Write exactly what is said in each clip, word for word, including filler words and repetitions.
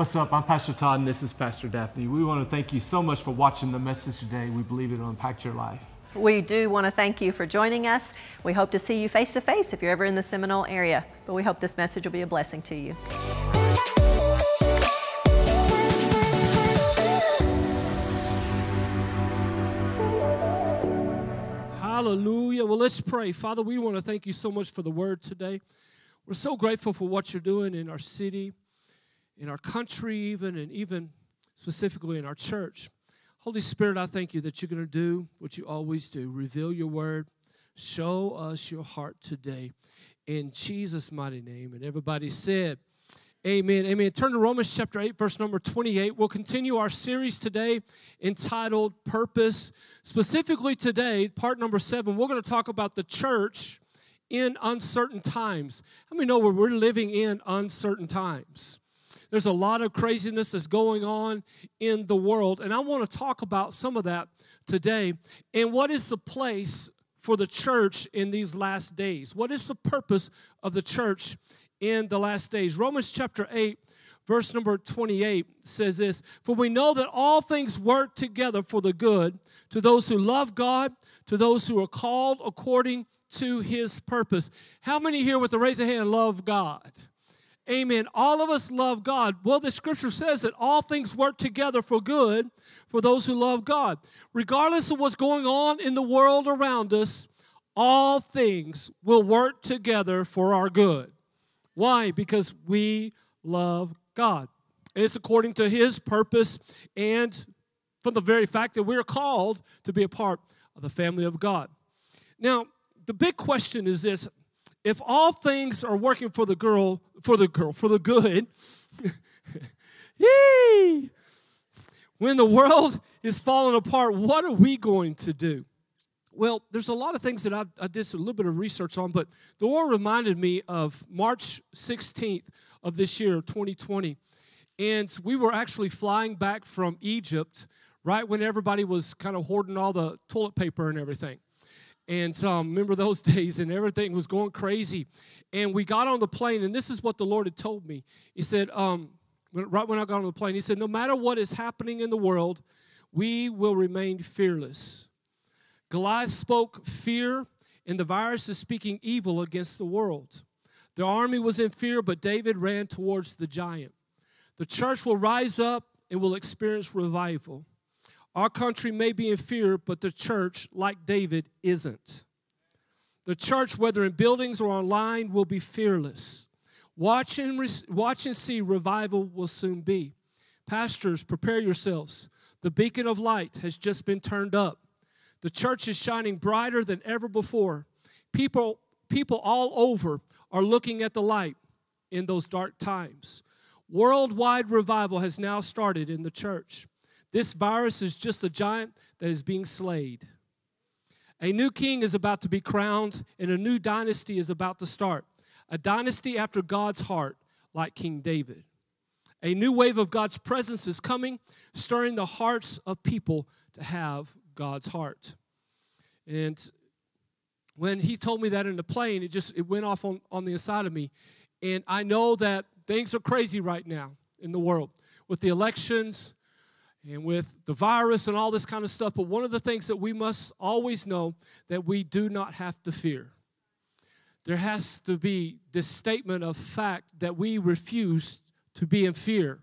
What's up? I'm Pastor Todd, and this is Pastor Daphne. We want to thank you so much for watching the message today. We believe it'll impact your life. We do want to thank you for joining us. We hope to see you face to face if you're ever in the Seminole area, but we hope this message will be a blessing to you. Hallelujah. Well, let's pray. Father, we want to thank you so much for the word today. We're so grateful for what you're doing in our city, in our country even, and even specifically in our church. Holy Spirit, I thank you that you're going to do what you always do. Reveal your word. Show us your heart today. In Jesus' mighty name. And everybody said, amen, amen. Turn to Romans chapter eight, verse number twenty-eight. We'll continue our series today entitled Purpose. Specifically today, part number seven, we're going to talk about the church in uncertain times. How many know where we're living in uncertain times? There's a lot of craziness that's going on in the world, and I want to talk about some of that today. And what is the place for the church in these last days? What is the purpose of the church in the last days? Romans chapter eight, verse number twenty-eight says this, "For we know that all things work together for the good to those who love God, to those who are called according to His purpose." How many here with the raise of hand love God? Amen. All of us love God. Well, the scripture says that all things work together for good for those who love God. Regardless of what's going on in the world around us, all things will work together for our good. Why? Because we love God. It's according to His purpose and from the very fact that we're called to be a part of the family of God. Now, the big question is this. If all things are working for the girl, for the girl, for the good, yay! When the world is falling apart, what are we going to do? Well, there's a lot of things that I, I did a little bit of research on, but the Lord reminded me of March sixteenth of this year, twenty twenty, and we were actually flying back from Egypt right when everybody was kind of hoarding all the toilet paper and everything. And um, remember those days, and everything was going crazy. And we got on the plane, and this is what the Lord had told me. He said, um, right when I got on the plane, He said, no matter what is happening in the world, we will remain fearless. Goliath spoke fear, and the virus is speaking evil against the world. The army was in fear, but David ran towards the giant. The church will rise up and will experience revival. Our country may be in fear, but the church, like David, isn't. The church, whether in buildings or online, will be fearless. Watch and, watch and see, revival will soon be. Pastors, prepare yourselves. The beacon of light has just been turned up. The church is shining brighter than ever before. People, people all over are looking at the light in those dark times. Worldwide revival has now started in the church. This virus is just a giant that is being slayed. A new king is about to be crowned, and a new dynasty is about to start. A dynasty after God's heart, like King David. A new wave of God's presence is coming, stirring the hearts of people to have God's heart. And when he told me that in the plane, it just it went off on, on the inside of me. And I know that things are crazy right now in the world with the elections, and with the virus and all this kind of stuff. But one of the things that we must always know that we do not have to fear. There has to be this statement of fact that we refuse to be in fear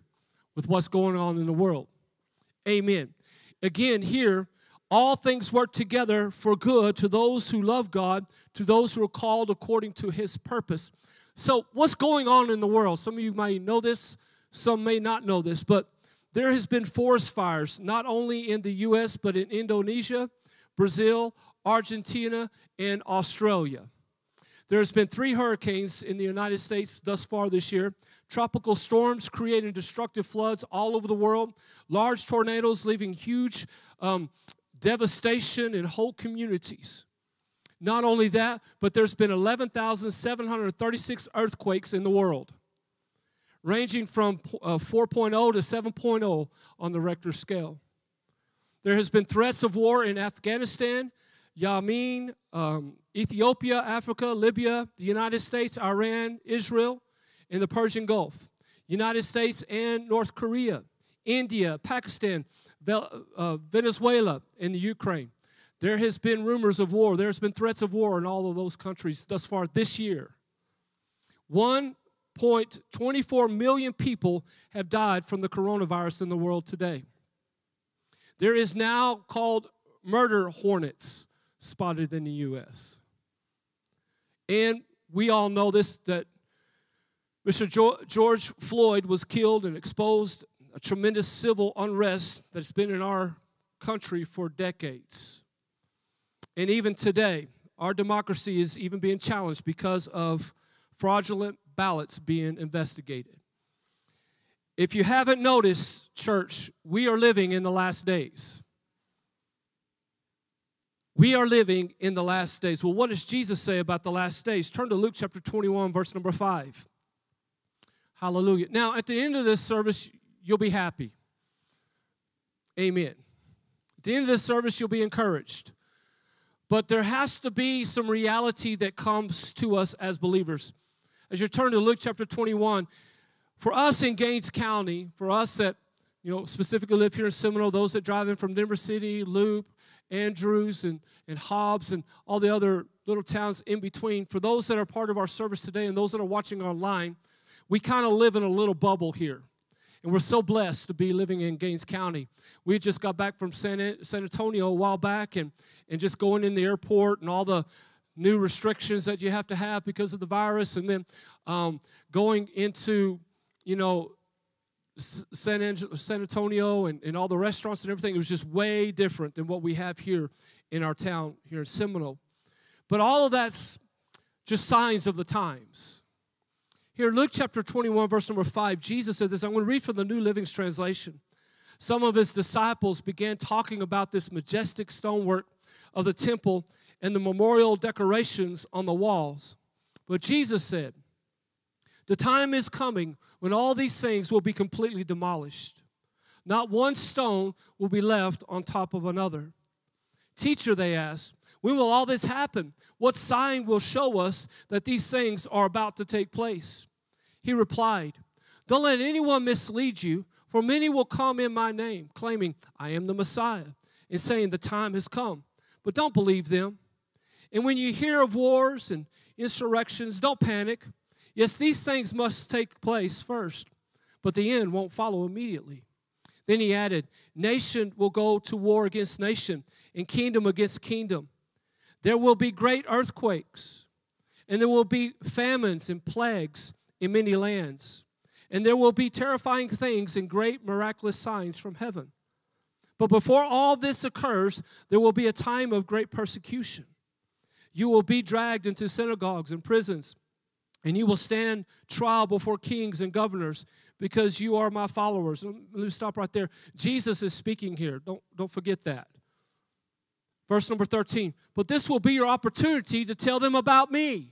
with what's going on in the world. Amen. Again, here, all things work together for good to those who love God, to those who are called according to His purpose. So what's going on in the world? Some of you might know this. Some may not know this, but there has been forest fires, not only in the U S, but in Indonesia, Brazil, Argentina, and Australia. There has been three hurricanes in the United States thus far this year. Tropical storms creating destructive floods all over the world. Large tornadoes leaving huge um, devastation in whole communities. Not only that, but there's been eleven thousand seven hundred thirty-six earthquakes in the world, ranging from uh, four point oh to seven point oh on the Richter scale. There has been threats of war in Afghanistan, Yemen, um, Ethiopia, Africa, Libya, the United States, Iran, Israel, and the Persian Gulf. United States and North Korea, India, Pakistan, Venezuela, and the Ukraine. There has been rumors of war. There's been threats of war in all of those countries thus far this year. one point two four million people have died from the coronavirus in the world today. There is now called murder hornets spotted in the U S And we all know this, that Mister George Floyd was killed and exposed a tremendous civil unrest that's been in our country for decades. And even today, our democracy is even being challenged because of fraudulent ballots being investigated. If you haven't noticed, church, we are living in the last days. We are living in the last days. Well, what does Jesus say about the last days? Turn to Luke chapter twenty-one, verse number five. Hallelujah. Now, at the end of this service, you'll be happy. Amen. At the end of this service, you'll be encouraged. But there has to be some reality that comes to us as believers. As you turn to Luke chapter twenty-one, for us in Gaines County, for us that, you know, specifically live here in Seminole, those that drive in from Denver City, Loop, Andrews, and, and Hobbs, and all the other little towns in between, for those that are part of our service today and those that are watching online, we kind of live in a little bubble here. And we're so blessed to be living in Gaines County. We just got back from San, San Antonio a while back, and, and just going in the airport and all the new restrictions that you have to have because of the virus, and then um, going into, you know, San, Ange- San Antonio and, and all the restaurants and everything. It was just way different than what we have here in our town here in Seminole. But all of that's just signs of the times. Here, Luke chapter twenty-one, verse number five, Jesus said this. I'm going to read from the New Living Translation. Some of his disciples began talking about this majestic stonework of the temple and the memorial decorations on the walls. But Jesus said, "The time is coming when all these things will be completely demolished. Not one stone will be left on top of another." "Teacher," they asked, "when will all this happen? What sign will show us that these things are about to take place?" He replied, "Don't let anyone mislead you, for many will come in my name, claiming, 'I am the Messiah,' and saying, 'The time has come.' But don't believe them. And when you hear of wars and insurrections, don't panic. Yes, these things must take place first, but the end won't follow immediately." Then he added, "Nation will go to war against nation, and kingdom against kingdom. There will be great earthquakes, and there will be famines and plagues in many lands, and there will be terrifying things and great miraculous signs from heaven. But before all this occurs, there will be a time of great persecution. You will be dragged into synagogues and prisons, and you will stand trial before kings and governors, because you are my followers." Let me stop right there. Jesus is speaking here. Don't, don't forget that. Verse number thirteen, "But this will be your opportunity to tell them about me.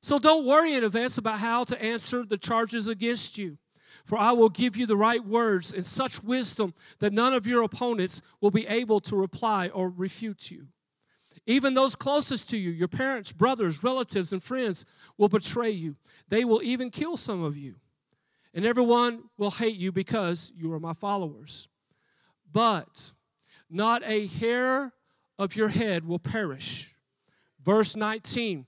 So don't worry in advance about how to answer the charges against you, for I will give you the right words and such wisdom that none of your opponents will be able to reply or refute you. Even those closest to you, your parents, brothers, relatives, and friends, will betray you. They will even kill some of you. And everyone will hate you because you are my followers. But not a hair of your head will perish." Verse nineteen,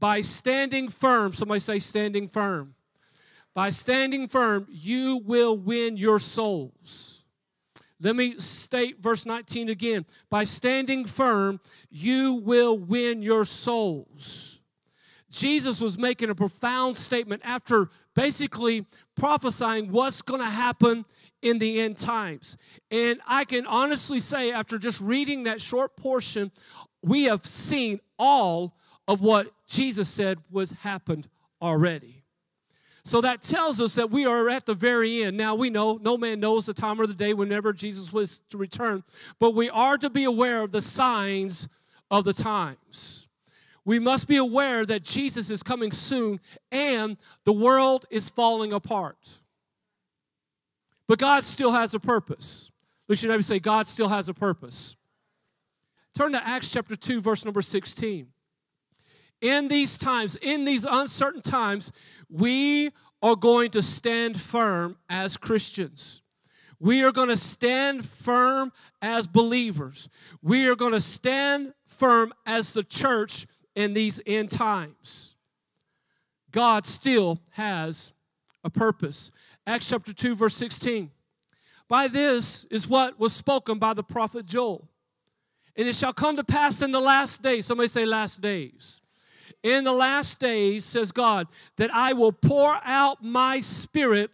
"By standing firm," somebody say standing firm. "By standing firm, you will win your souls." Let me state verse nineteen again. "By standing firm, you will win your souls." Jesus was making a profound statement after basically prophesying what's going to happen in the end times. And I can honestly say, after just reading that short portion, we have seen all of what Jesus said was happened already. So that tells us that we are at the very end. Now, we know no man knows the time or the day whenever Jesus was to return, but we are to be aware of the signs of the times. We must be aware that Jesus is coming soon and the world is falling apart. But God still has a purpose. Look at your neighbor and say, God still has a purpose. Turn to Acts chapter two, verse number sixteen. In these times, in these uncertain times, we are going to stand firm as Christians. We are going to stand firm as believers. We are going to stand firm as the church in these end times. God still has a purpose. Acts chapter two, verse sixteen. By this is what was spoken by the prophet Joel. And it shall come to pass in the last days. Somebody say last days. In the last days, says God, that I will pour out my spirit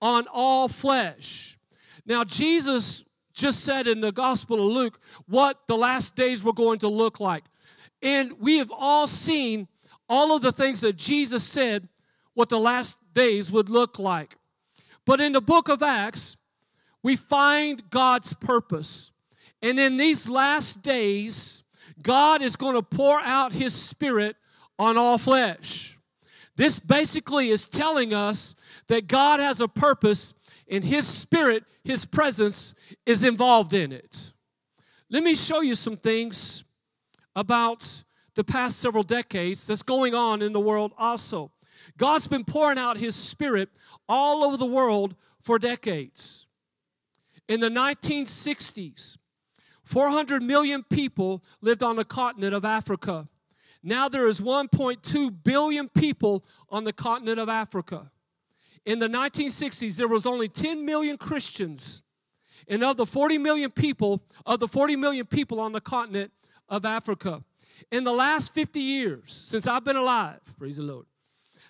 on all flesh. Now, Jesus just said in the Gospel of Luke what the last days were going to look like. And we have all seen all of the things that Jesus said what the last days would look like. But in the book of Acts, we find God's purpose. And in these last days, God is going to pour out his spirit on all flesh. This basically is telling us that God has a purpose and his spirit, his presence, is involved in it. Let me show you some things about the past several decades that's going on in the world also. God's been pouring out his spirit all over the world for decades. In the nineteen sixties, four hundred million people lived on the continent of Africa. Now there is one point two billion people on the continent of Africa. In the nineteen sixties, there was only ten million Christians. And of the forty million people, of the forty million people on the continent of Africa, in the last fifty years, since I've been alive, praise the Lord,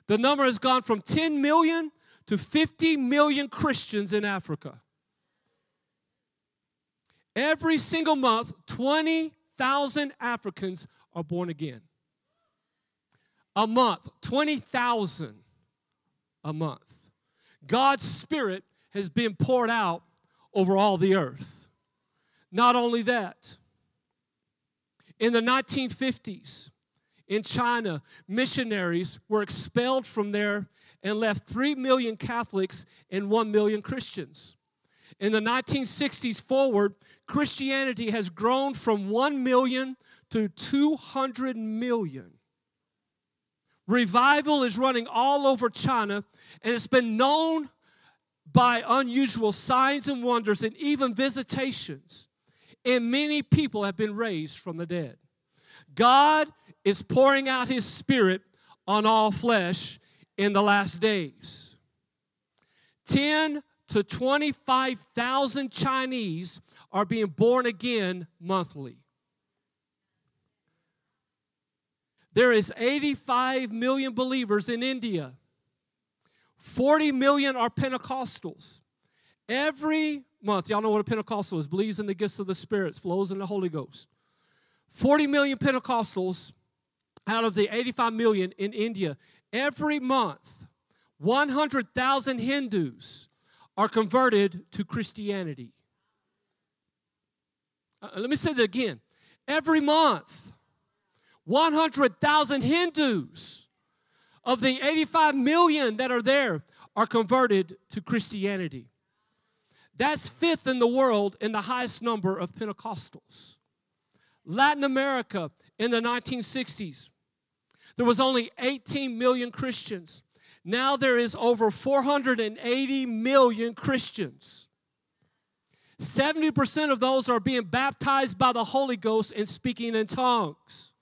the number has gone from ten million to fifty million Christians in Africa. Every single month, twenty thousand Africans are born again. A month, twenty thousand a month. God's Spirit has been poured out over all the earth. Not only that, in the nineteen fifties, in China, missionaries were expelled from there and left three million Catholics and one million Christians. In the nineteen sixties forward, Christianity has grown from one million to two hundred million. Revival is running all over China, and it's been known by unusual signs and wonders and even visitations. And many people have been raised from the dead. God is pouring out his spirit on all flesh in the last days. ten to twenty-five thousand Chinese are being born again monthly. There is eighty-five million believers in India. forty million are Pentecostals. Every month, y'all know what a Pentecostal is, believes in the gifts of the Spirit, flows in the Holy Ghost. forty million Pentecostals out of the eighty-five million in India. Every month, one hundred thousand Hindus are converted to Christianity. Uh, let me say that again. Every month, one hundred thousand Hindus of the eighty-five million that are there are converted to Christianity. That's fifth in the world in the highest number of Pentecostals. Latin America in the nineteen sixties, there was only eighteen million Christians. Now there is over four hundred eighty million Christians. seventy percent of those are being baptized by the Holy Ghost and speaking in tongues.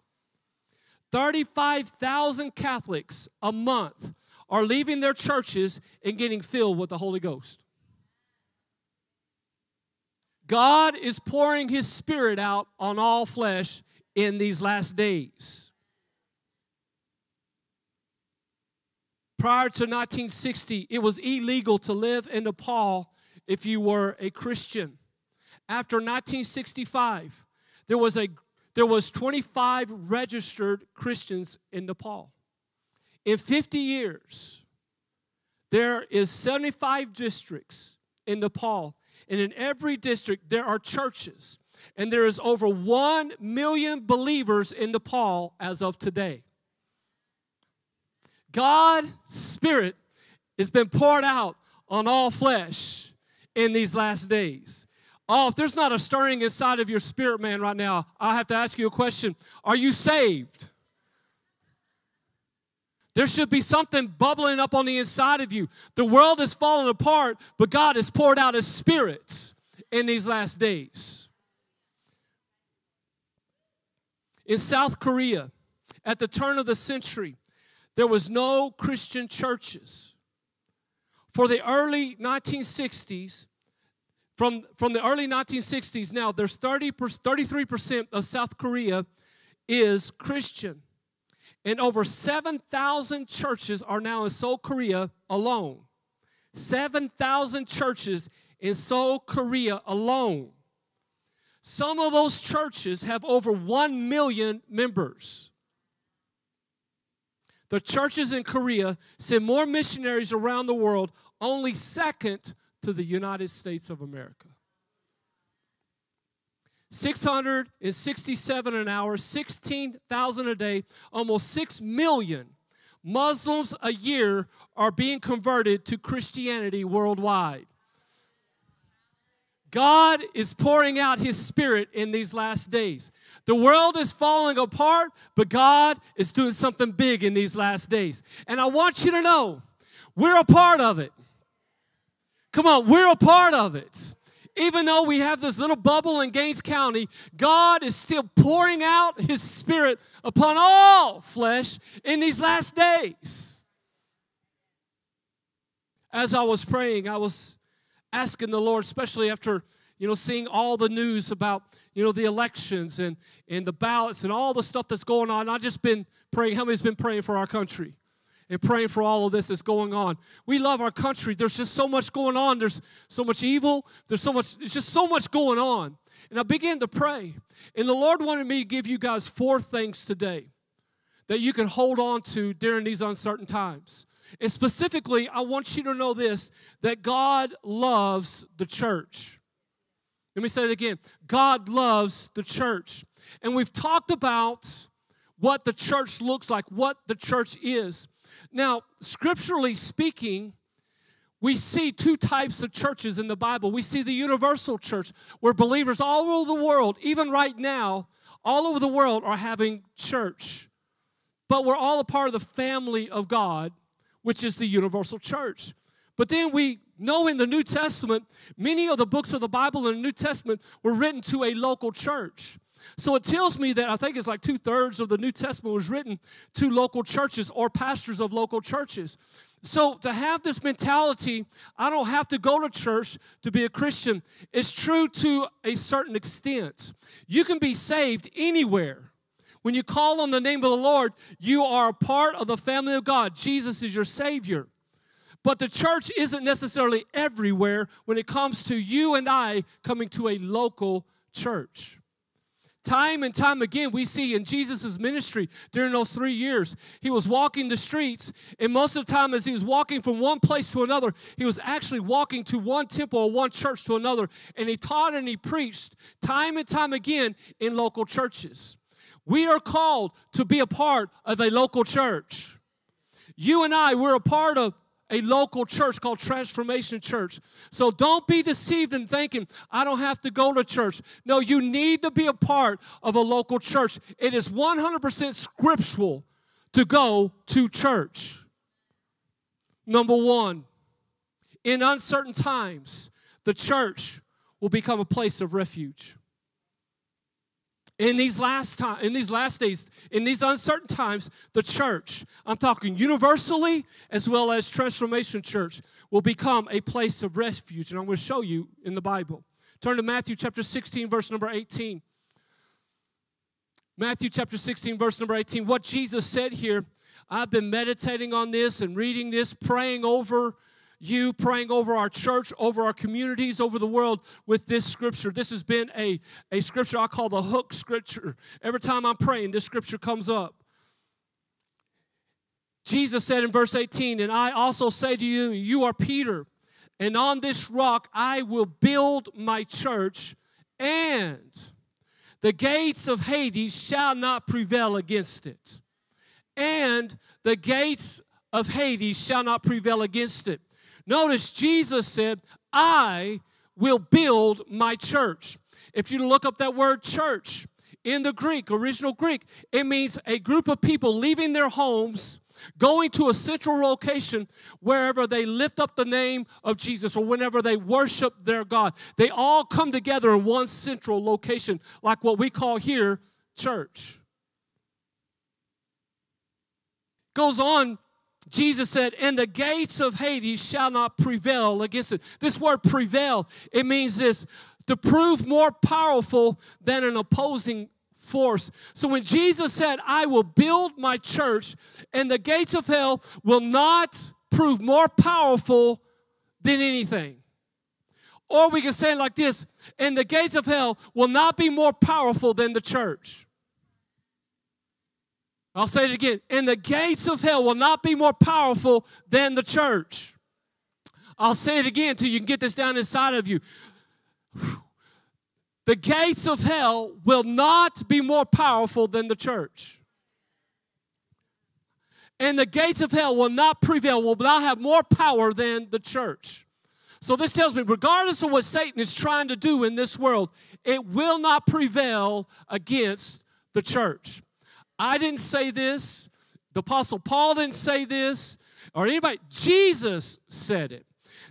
thirty-five thousand Catholics a month are leaving their churches and getting filled with the Holy Ghost. God is pouring his spirit out on all flesh in these last days. Prior to nineteen sixty, it was illegal to live in Nepal if you were a Christian. After nineteen sixty-five, there was, a, there was twenty-five registered Christians in Nepal. In fifty years, there is seventy-five districts in Nepal, and in every district there are churches, and there is over one million believers in Nepal as of today. God's Spirit has been poured out on all flesh in these last days. Oh, if there's not a stirring inside of your spirit, man, right now, I have to ask you a question. Are you saved? There should be something bubbling up on the inside of you. The world is falling apart, but God has poured out His Spirit in these last days. In South Korea, at the turn of the century, there was no Christian churches. For the early nineteen sixties, from, from the early nineteen sixties now, there's thirty-three percent of South Korea is Christian. And over seven thousand churches are now in Seoul, Korea alone. seven thousand churches in Seoul, Korea alone. Some of those churches have over one million members. The churches in Korea send more missionaries around the world, only second to the United States of America. six hundred sixty-seven an hour, sixteen thousand a day, almost six million Muslims a year are being converted to Christianity worldwide. God is pouring out His Spirit in these last days. The world is falling apart, but God is doing something big in these last days. And I want you to know, we're a part of it. Come on, we're a part of it. Even though we have this little bubble in Gaines County, God is still pouring out His Spirit upon all flesh in these last days. As I was praying, I was asking the Lord, especially after, you know, seeing all the news about, you know, the elections and, and the ballots and all the stuff that's going on. I've just been praying. How many's been praying for our country? And praying for all of this that's going on. We love our country. There's just so much going on. There's so much evil. There's so much, it's just so much going on. And I began to pray. And the Lord wanted me to give you guys four things today that you can hold on to during these uncertain times. And specifically, I want you to know this, that God loves the church. Let me say it again. God loves the church. And we've talked about what the church looks like, what the church is. Now, scripturally speaking, we see two types of churches in the Bible. We see the universal church, where believers all over the world, even right now, all over the world are having church. But we're all a part of the family of God, which is the universal church. But then we know in the New Testament, many of the books of the Bible in the New Testament were written to a local church. So it tells me that I think it's like two-thirds of the New Testament was written to local churches or pastors of local churches. So to have this mentality, I don't have to go to church to be a Christian, it's true to a certain extent. You can be saved anywhere. When you call on the name of the Lord, you are a part of the family of God. Jesus is your Savior. But the church isn't necessarily everywhere when it comes to you and I coming to a local church. Time and time again, we see in Jesus' ministry during those three years, He was walking the streets, and most of the time as He was walking from one place to another, He was actually walking to one temple or one church to another, and He taught and He preached time and time again in local churches. We are called to be a part of a local church. You and I, we're a part of a local church called Transformation Church. So don't be deceived in thinking, I don't have to go to church. No, you need to be a part of a local church. It is one hundred percent scriptural to go to church. Number one, in uncertain times, the church will become a place of refuge. In these last time, in these last days, in these uncertain times, the church, I'm talking universally as well as Transformation Church, will become a place of refuge. And I'm going to show you in the Bible. Turn to Matthew chapter sixteen, verse number eighteen. Matthew chapter sixteen, verse number eighteen. What Jesus said here, I've been meditating on this and reading this, praying over you, praying over our church, over our communities, over the world with this scripture. This has been a, a scripture I call the hook scripture. Every time I'm praying, this scripture comes up. Jesus said in verse eighteen, and I also say to you, you are Peter, and on this rock I will build my church, and the gates of Hades shall not prevail against it. And the gates of Hades shall not prevail against it. Notice Jesus said, I will build my church. If you look up that word church in the Greek, original Greek, it means a group of people leaving their homes going to a central location wherever they lift up the name of Jesus or whenever they worship their God. They all come together in one central location, like what we call here church. Goes on, Jesus said, and the gates of Hades shall not prevail against it. This word prevail, it means this, to prove more powerful than an opposing force. So when Jesus said, I will build my church, and the gates of hell will not prove more powerful than anything. Or we can say it like this, and the gates of hell will not be more powerful than the church. I'll say it again, and the gates of hell will not be more powerful than the church. I'll say it again until you can get this down inside of you. The gates of hell will not be more powerful than the church. And the gates of hell will not prevail, will not have more power than the church. So this tells me, regardless of what Satan is trying to do in this world, it will not prevail against the church. I didn't say this. The Apostle Paul didn't say this. Or anybody. Jesus said it.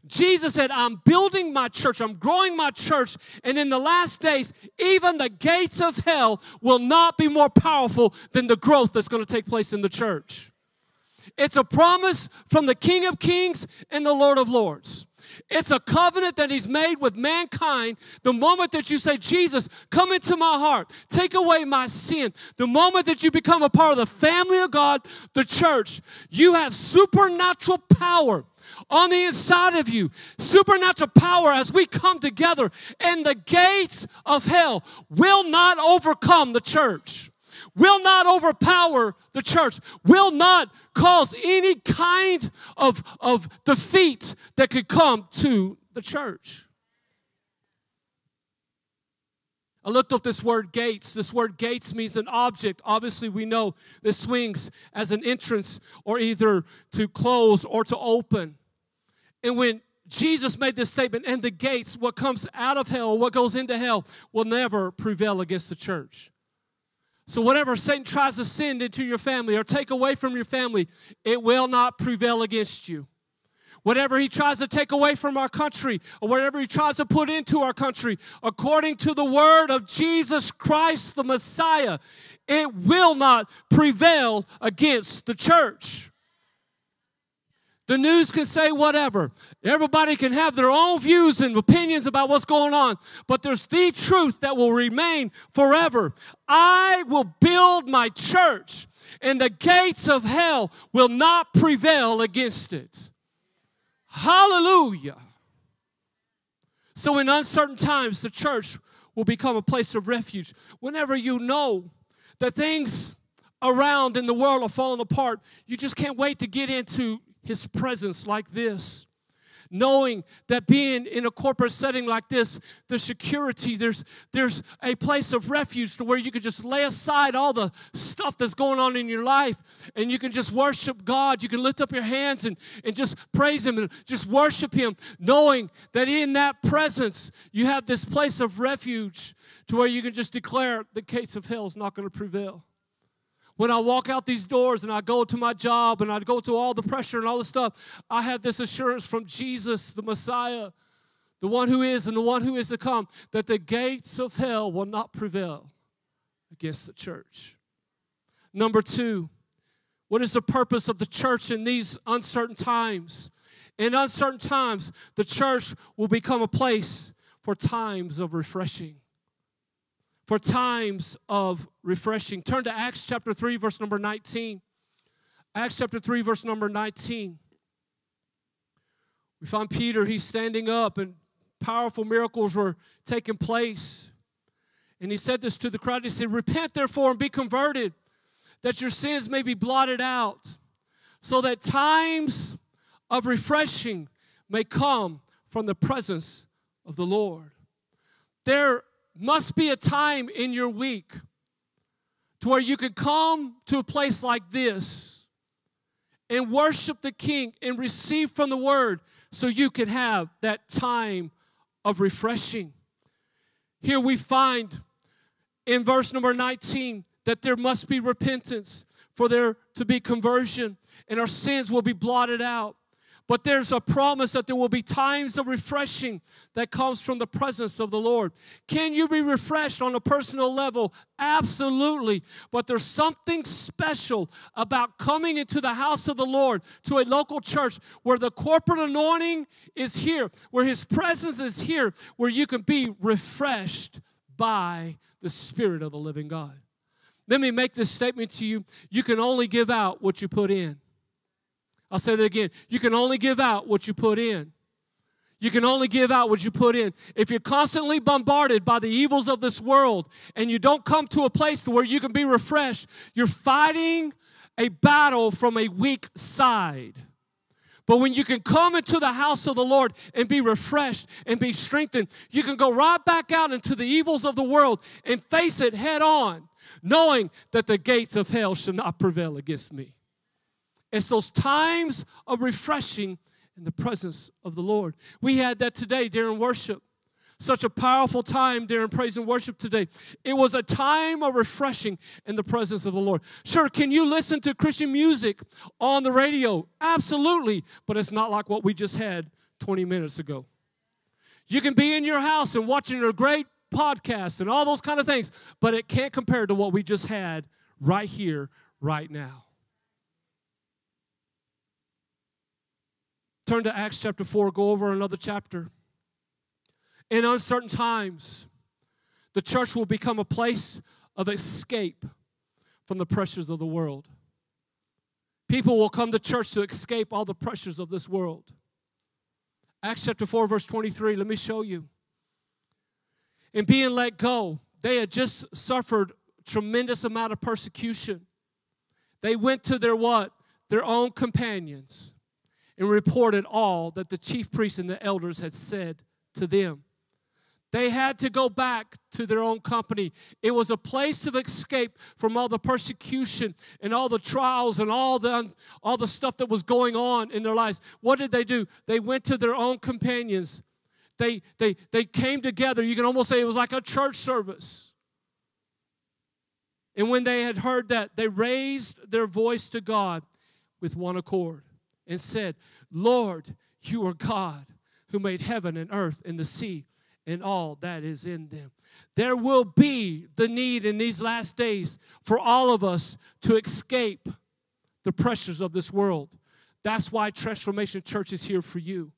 Jesus said, I'm building my church, I'm growing my church, and in the last days, even the gates of hell will not be more powerful than the growth that's going to take place in the church. It's a promise from the King of Kings and the Lord of Lords. It's a covenant that he's made with mankind. The moment that you say, Jesus, come into my heart, take away my sin, the moment that you become a part of the family of God, the church, you have supernatural power on the inside of you, supernatural power as we come together, and the gates of hell will not overcome the church, will not overpower the church, will not cause any kind of, of defeat that could come to the church. I looked up this word gates. This word gates means an object. Obviously, we know this swings as an entrance or either to close or to open. And when Jesus made this statement, and the gates, what comes out of hell, what goes into hell, will never prevail against the church. So whatever Satan tries to send into your family or take away from your family, it will not prevail against you. Whatever he tries to take away from our country or whatever he tries to put into our country, according to the word of Jesus Christ, the Messiah, it will not prevail against the church. The news can say whatever. Everybody can have their own views and opinions about what's going on, but there's the truth that will remain forever. I will build my church, and the gates of hell will not prevail against it. Hallelujah. So in uncertain times, the church will become a place of refuge. Whenever you know that things around in the world are falling apart, you just can't wait to get into his presence like this, knowing that being in a corporate setting like this, there's security, there's, there's a place of refuge to where you can just lay aside all the stuff that's going on in your life, and you can just worship God. You can lift up your hands and, and just praise him and just worship him, knowing that in that presence you have this place of refuge to where you can just declare the gates of hell is not going to prevail. When I walk out these doors and I go to my job and I go to all the pressure and all the stuff, I have this assurance from Jesus, the Messiah, the one who is and the one who is to come, that the gates of hell will not prevail against the church. Number two, what is the purpose of the church in these uncertain times? In uncertain times, the church will become a place for times of refreshing. For times of refreshing. Turn to Acts chapter three, verse number nineteen. Acts chapter three, verse number nineteen. We find Peter, he's standing up, and powerful miracles were taking place. And he said this to the crowd. He said, repent, therefore, and be converted, that your sins may be blotted out, so that times of refreshing may come from the presence of the Lord. There must be a time in your week to where you could come to a place like this and worship the King and receive from the Word so you can have that time of refreshing. Here we find in verse number nineteen that there must be repentance. for there to be conversion, and our sins will be blotted out. But there's a promise that there will be times of refreshing that comes from the presence of the Lord. Can you be refreshed on a personal level? Absolutely. But there's something special about coming into the house of the Lord, to a local church where the corporate anointing is here, where His presence is here, where you can be refreshed by the Spirit of the living God. Let me make this statement to you. You can only give out what you put in. I'll say that again. You can only give out what you put in. You can only give out what you put in. If you're constantly bombarded by the evils of this world and you don't come to a place where you can be refreshed, you're fighting a battle from a weak side. But when you can come into the house of the Lord and be refreshed and be strengthened, you can go right back out into the evils of the world and face it head on, knowing that the gates of hell shall not prevail against me. It's those times of refreshing in the presence of the Lord. We had that today during worship. Such a powerful time during praise and worship today. It was a time of refreshing in the presence of the Lord. Sure, can you listen to Christian music on the radio? Absolutely, but it's not like what we just had twenty minutes ago. You can be in your house and watching a great podcast and all those kind of things, but it can't compare to what we just had right here, right now. Turn to Acts chapter four, go over another chapter. In uncertain times, the church will become a place of escape from the pressures of the world. People will come to church to escape all the pressures of this world. Acts chapter four, verse twenty-three, let me show you. In being let go, they had just suffered a tremendous amount of persecution. They went to their what? Their own companions, and reported all that the chief priests and the elders had said to them. They had to go back to their own company. It was a place of escape from all the persecution and all the trials and all the, all the stuff that was going on in their lives. What did they do? They went to their own companions. They, they, they came together. You can almost say it was like a church service. And when they had heard that, they raised their voice to God with one accord and said, Lord, you are God who made heaven and earth and the sea and all that is in them. There will be the need in these last days for all of us to escape the pressures of this world. That's why Transformation Church is here for you.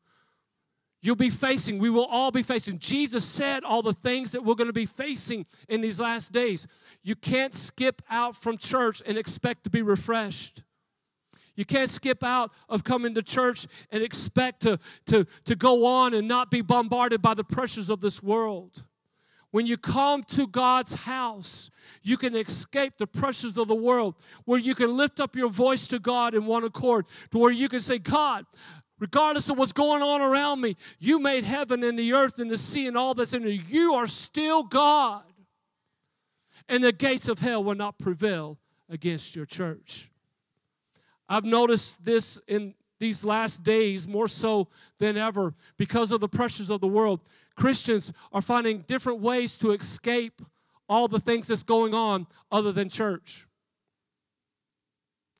You'll be facing, we will all be facing. Jesus said all the things that we're going to be facing in these last days. You can't skip out from church and expect to be refreshed. You can't skip out of coming to church and expect to, to, to go on and not be bombarded by the pressures of this world. When you come to God's house, you can escape the pressures of the world, where you can lift up your voice to God in one accord, to where you can say, God, regardless of what's going on around me, you made heaven and the earth and the sea and all that's in it. You are still God, and the gates of hell will not prevail against your church. I've noticed this in these last days more so than ever because of the pressures of the world. Christians are finding different ways to escape all the things that's going on other than church.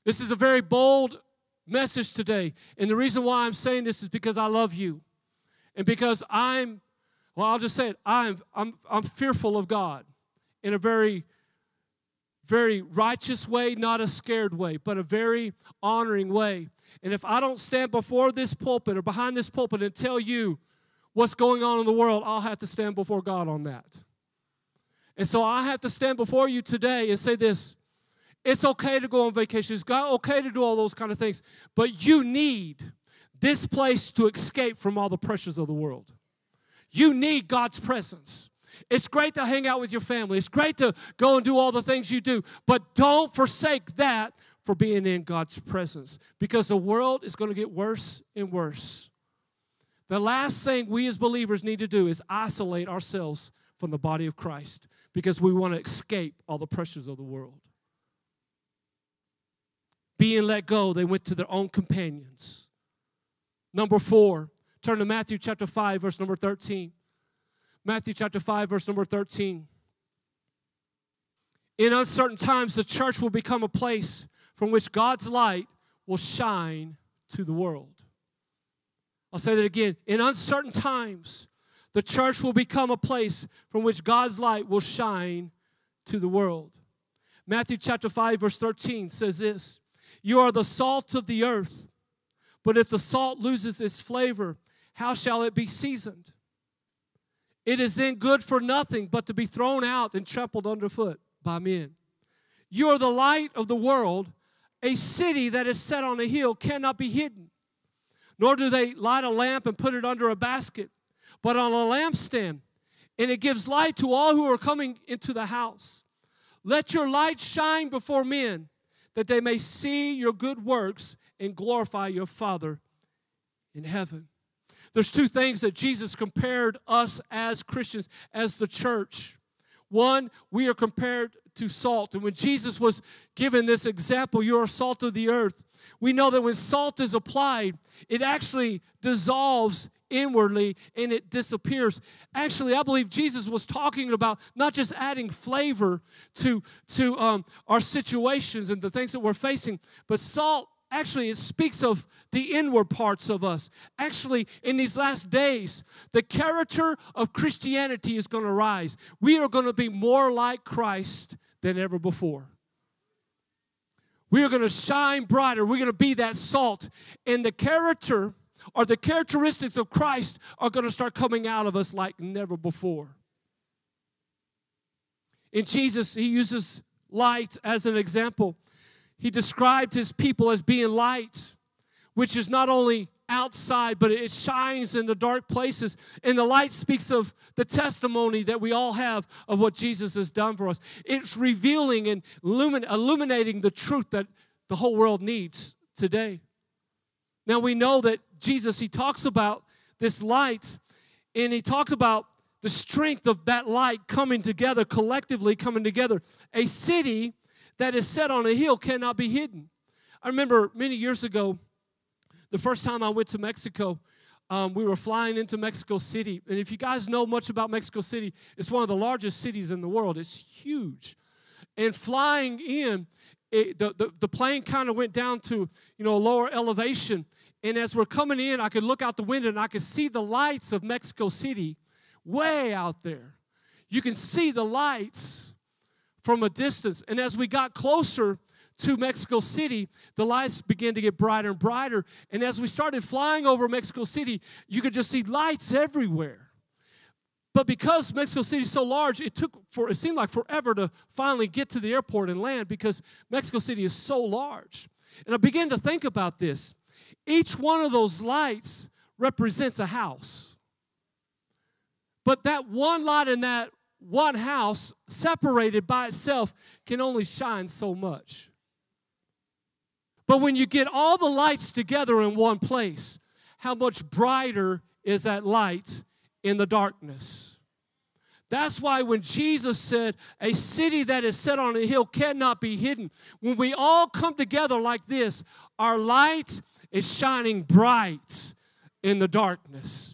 This is a very bold message today. And the reason why I'm saying this is because I love you. And because I'm, well, I'll just say it, I'm, I'm, I'm fearful of God in a very very righteous way, not a scared way, but a very honoring way. And if I don't stand before this pulpit or behind this pulpit and tell you what's going on in the world, I'll have to stand before God on that. And so I have to stand before you today and say this: it's okay to go on vacation. It's okay to do all those kind of things, but you need this place to escape from all the pressures of the world. You need God's presence. It's great to hang out with your family. It's great to go and do all the things you do. But don't forsake that for being in God's presence, because the world is going to get worse and worse. The last thing we as believers need to do is isolate ourselves from the body of Christ, because we want to escape all the pressures of the world. Being let go, they went to their own companions. Number four, turn to Matthew chapter five, verse number thirteen. Matthew chapter five, verse number thirteen. In uncertain times, the church will become a place from which God's light will shine to the world. I'll say that again. In uncertain times, the church will become a place from which God's light will shine to the world. Matthew chapter five, verse thirteen says this, "You are the salt of the earth, but if the salt loses its flavor, how shall it be seasoned? It is then good for nothing but to be thrown out and trampled underfoot by men. You are the light of the world. A city that is set on a hill cannot be hidden, nor do they light a lamp and put it under a basket, but on a lampstand, and it gives light to all who are coming into the house. Let your light shine before men, that they may see your good works and glorify your Father in heaven." There's two things that Jesus compared us as Christians, as the church. One, we are compared to salt. And when Jesus was given this example, you are salt of the earth, we know that when salt is applied, it actually dissolves inwardly and it disappears. Actually, I believe Jesus was talking about not just adding flavor to, to um, our situations and the things that we're facing, but salt actually, it speaks of the inward parts of us. Actually, in these last days, the character of Christianity is going to rise. We are going to be more like Christ than ever before. We are going to shine brighter. We're going to be that salt. And the character or the characteristics of Christ are going to start coming out of us like never before. In Jesus, he uses light as an example. He described his people as being lights, which is not only outside, but it shines in the dark places. And the light speaks of the testimony that we all have of what Jesus has done for us. It's revealing and illuminating the truth that the whole world needs today. Now, we know that Jesus, he talks about this light, and he talked about the strength of that light coming together, collectively coming together. A city that is set on a hill cannot be hidden. I remember many years ago, the first time I went to Mexico, um, we were flying into Mexico City. And if you guys know much about Mexico City, it's one of the largest cities in the world. It's huge. And flying in, it, the, the, the plane kind of went down to, you know, a lower elevation. And as we're coming in, I could look out the window and I could see the lights of Mexico City way out there. You can see the lights from a distance. And as we got closer to Mexico City, the lights began to get brighter and brighter. And as we started flying over Mexico City, you could just see lights everywhere. But because Mexico City is so large, it took for it seemed like forever to finally get to the airport and land because Mexico City is so large. And I began to think about this. Each one of those lights represents a house. But that one light in that one house separated by itself can only shine so much. But when you get all the lights together in one place, how much brighter is that light in the darkness? That's why when Jesus said, a city that is set on a hill cannot be hidden, when we all come together like this, our light is shining bright in the darkness.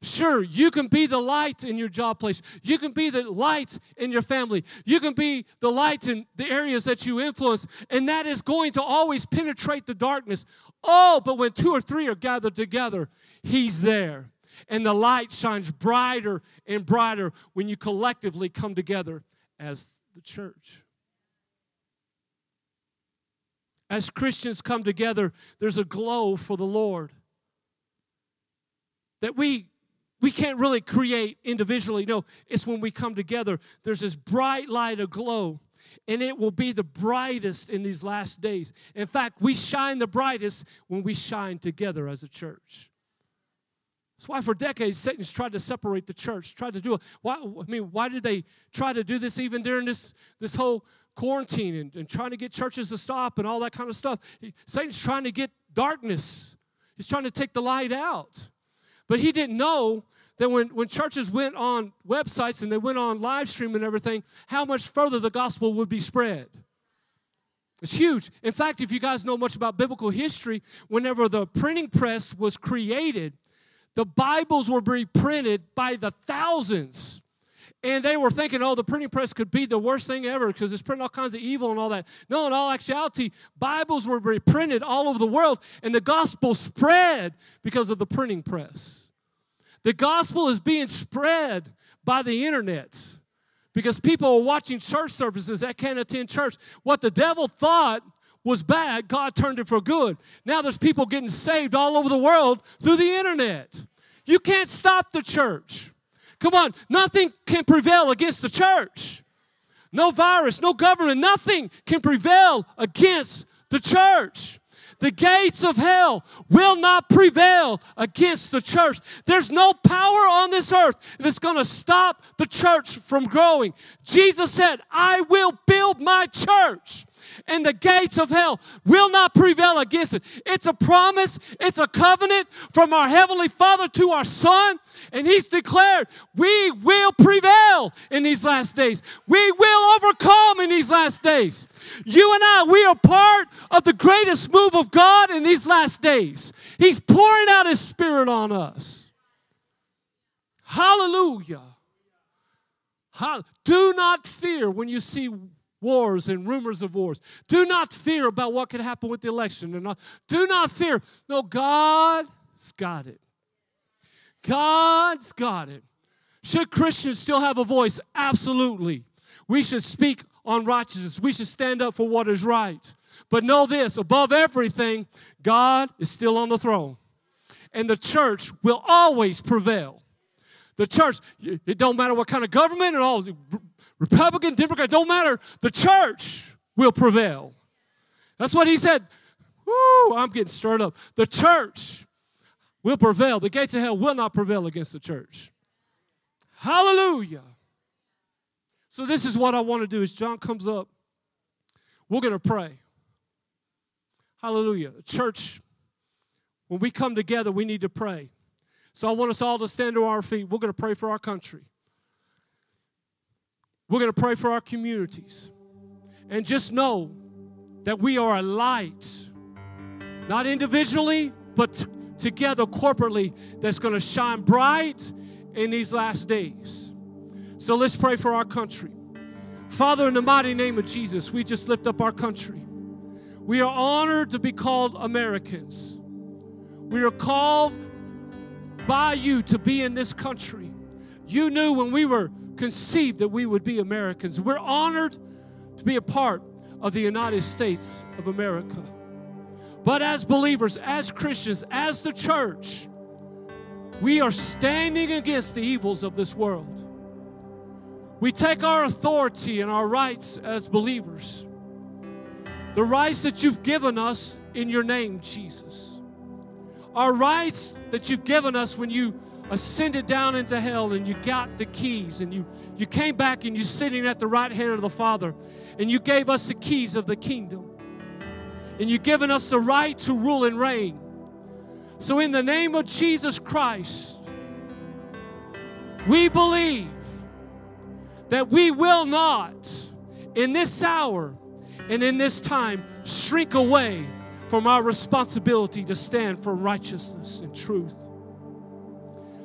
Sure, you can be the light in your job place. You can be the light in your family. You can be the light in the areas that you influence, and that is going to always penetrate the darkness. Oh, but when two or three are gathered together, he's there, and the light shines brighter and brighter when you collectively come together as the church. As Christians come together, there's a glow for the Lord that we We can't really create individually. No, it's when we come together. There's this bright light aglow, and it will be the brightest in these last days. In fact, we shine the brightest when we shine together as a church. That's why for decades, Satan's tried to separate the church, tried to do it. Why, I mean, why did they try to do this even during this, this whole quarantine and, and trying to get churches to stop and all that kind of stuff? He, Satan's trying to get darkness. He's trying to take the light out. But he didn't know that when, when churches went on websites and they went on live stream and everything, how much further the gospel would be spread. It's huge. In fact, if you guys know much about biblical history, whenever the printing press was created, the Bibles were reprinted by the thousands. And they were thinking, oh, the printing press could be the worst thing ever because it's printing all kinds of evil and all that. No, in all actuality, Bibles were reprinted all over the world, and the gospel spread because of the printing press. The gospel is being spread by the internet because people are watching church services that can't attend church. What the devil thought was bad, God turned it for good. Now there's people getting saved all over the world through the internet. You can't stop the church. Come on, nothing can prevail against the church. No virus, no government, nothing can prevail against the church. The gates of hell will not prevail against the church. There's no power on this earth that's going to stop the church from growing. Jesus said, I will build my church, and the gates of hell will not prevail against it. It's a promise. It's a covenant from our Heavenly Father to our Son, and He's declared we will prevail in these last days. We will overcome in these last days. You and I, we are part of the greatest move of God in these last days. He's pouring out His Spirit on us. Hallelujah. Do not fear when you see wars and rumors of wars. Do not fear about what could happen with the election. And do not fear. No, God's got it. God's got it. Should Christians still have a voice? Absolutely. We should speak on righteousness. We should stand up for what is right. But know this, above everything, God is still on the throne. And the church will always prevail. The church, it don't matter what kind of government and all, Republican, Democrat, don't matter. The church will prevail. That's what He said. Woo, I'm getting stirred up. The church will prevail. The gates of hell will not prevail against the church. Hallelujah. So this is what I want to do. As John comes up, we're going to pray. Hallelujah. Church, when we come together, we need to pray. So I want us all to stand to our feet. We're going to pray for our country. We're going to pray for our communities. And just know that we are a light, not individually, but together corporately, that's going to shine bright in these last days. So let's pray for our country. Father, in the mighty name of Jesus, we just lift up our country. We are honored to be called Americans. We are called by You to be in this country. You knew when we were conceived that we would be Americans. We're honored to be a part of the United States of America. But as believers, as Christians, as the church, we are standing against the evils of this world. We take our authority and our rights as believers, the rights that You've given us in Your name, Jesus, our rights that You've given us when You ascended down into hell and You got the keys, and you, you came back and You're sitting at the right hand of the Father, and You gave us the keys of the kingdom, and You've given us the right to rule and reign. So in the name of Jesus Christ, we believe that we will not in this hour and in this time shrink away from our responsibility to stand for righteousness and truth.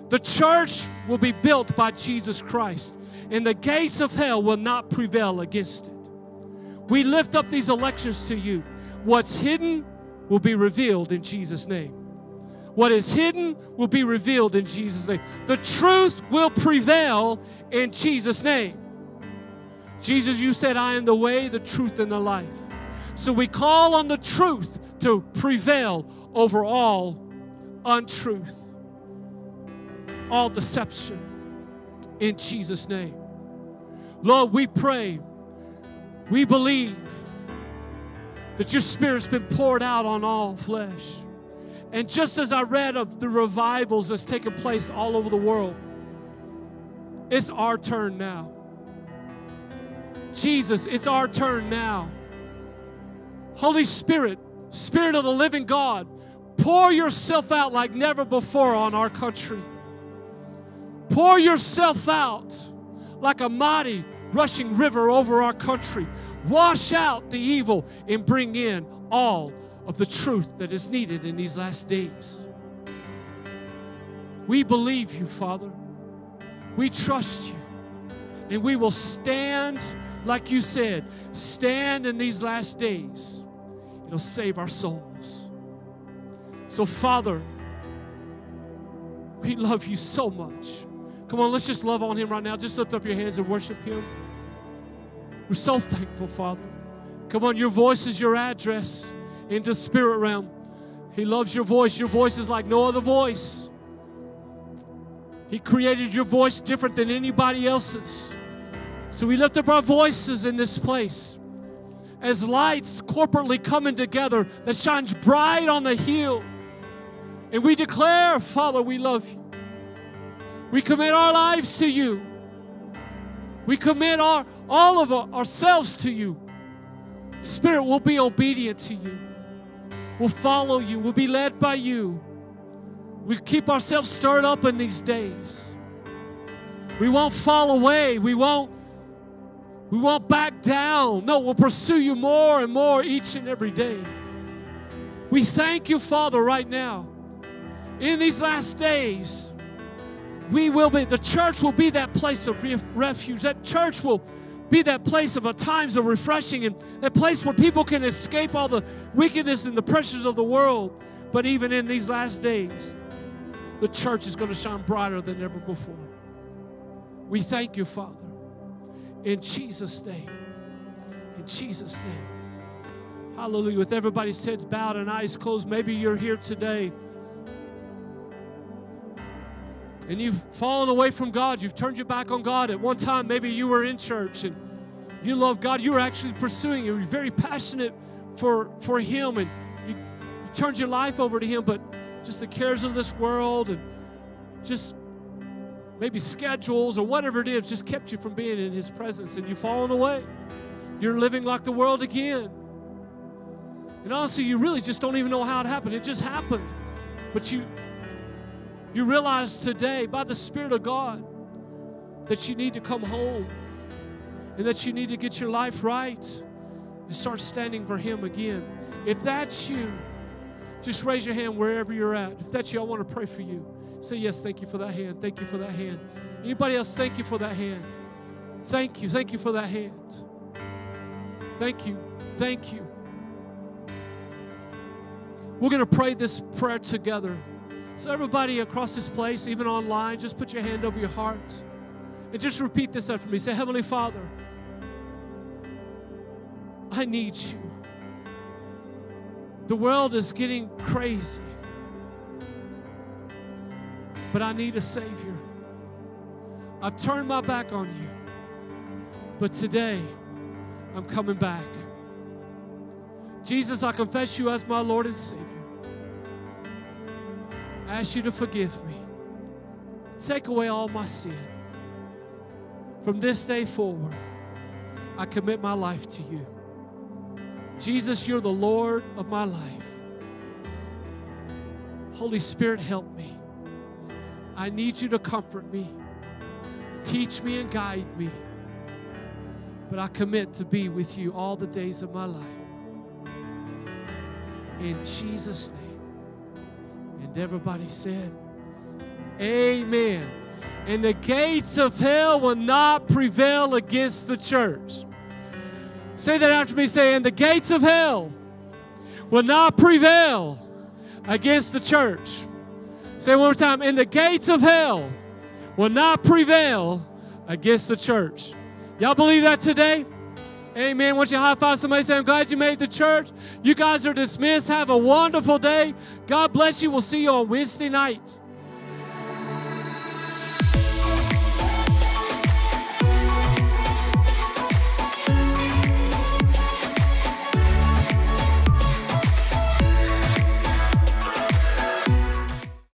The church will be built by Jesus Christ, and the gates of hell will not prevail against it. We lift up these elections to You. What's hidden will be revealed in Jesus' name. What is hidden will be revealed in Jesus' name. The truth will prevail in Jesus' name. Jesus, You said, I am the way, the truth, and the life. So we call on the truth to prevail over all untruth, all deception, in Jesus' name. Lord, we pray, we believe that Your Spirit's been poured out on all flesh. And just as I read of the revivals that's taken place all over the world, it's our turn now. Jesus, it's our turn now. Holy Spirit, Spirit of the living God, pour Yourself out like never before on our country. Pour Yourself out like a mighty rushing river over our country. Wash out the evil and bring in all of the truth that is needed in these last days. We believe You, Father. We trust You. and we will stand, like you said, stand in these last days. It'll save our souls. So, Father, we love you so much. Come on, let's just love on him right now. Just lift up your hands and worship him. We're so thankful, Father. Come on, your voice is your address into the spirit realm. He loves your voice. Your voice is like no other voice. He created your voice different than anybody else's. So we lift up our voices in this place as lights corporately coming together that shines bright on the hill. And we declare, Father, we love you. We commit our lives to you. We commit our, all of our, ourselves to you. Spirit, we'll be obedient to you. We'll follow you. We'll be led by you. We keep ourselves stirred up in these days. We won't fall away. We won't, we won't back down. No, we'll pursue you more and more each and every day. We thank you, Father, right now. In these last days, we will be, the church will be that place of refuge. That church will be that place of a times of refreshing and that place where people can escape all the wickedness and the pressures of the world. But even in these last days, the church is going to shine brighter than ever before. We thank you, Father. In Jesus' name. In Jesus' name. Hallelujah. With everybody's heads bowed and eyes closed, maybe you're here today and you've fallen away from God. You've turned your back on God. At one time, maybe you were in church and you loved God. You were actually pursuing Him. You were very passionate for, for Him, and you, you turned your life over to Him, but just the cares of this world and just maybe schedules or whatever it is just kept you from being in His presence, and you've fallen away. You're living like the world again. And honestly, you really just don't even know how it happened. It just happened. But you... You realize today, by the Spirit of God, that you need to come home and that you need to get your life right and start standing for Him again. If that's you, just raise your hand wherever you're at. If that's you, I want to pray for you. Say, yes, thank you for that hand. Thank you for that hand. Anybody else, thank you for that hand. Thank you. Thank you for that hand. Thank you. Thank you. We're going to pray this prayer together. So everybody across this place, even online, just put your hand over your heart and just repeat this after me. Say, Heavenly Father, I need you. The world is getting crazy, but I need a Savior. I've turned my back on you, but today I'm coming back. Jesus, I confess you as my Lord and Savior. I ask you to forgive me. Take away all my sin. From this day forward, I commit my life to you. Jesus, you're the Lord of my life. Holy Spirit, help me. I need you to comfort me. Teach me and guide me. But I commit to be with you all the days of my life. In Jesus' name. And everybody said, amen. And the gates of hell will not prevail against the church. Say that after me, saying, the gates of hell will not prevail against the church. Say it one more time, and the gates of hell will not prevail against the church. Y'all believe that today? Amen. Once you high five somebody, say, I'm glad you made the church. You guys are dismissed. Have a wonderful day. God bless you. We'll see you on Wednesday night.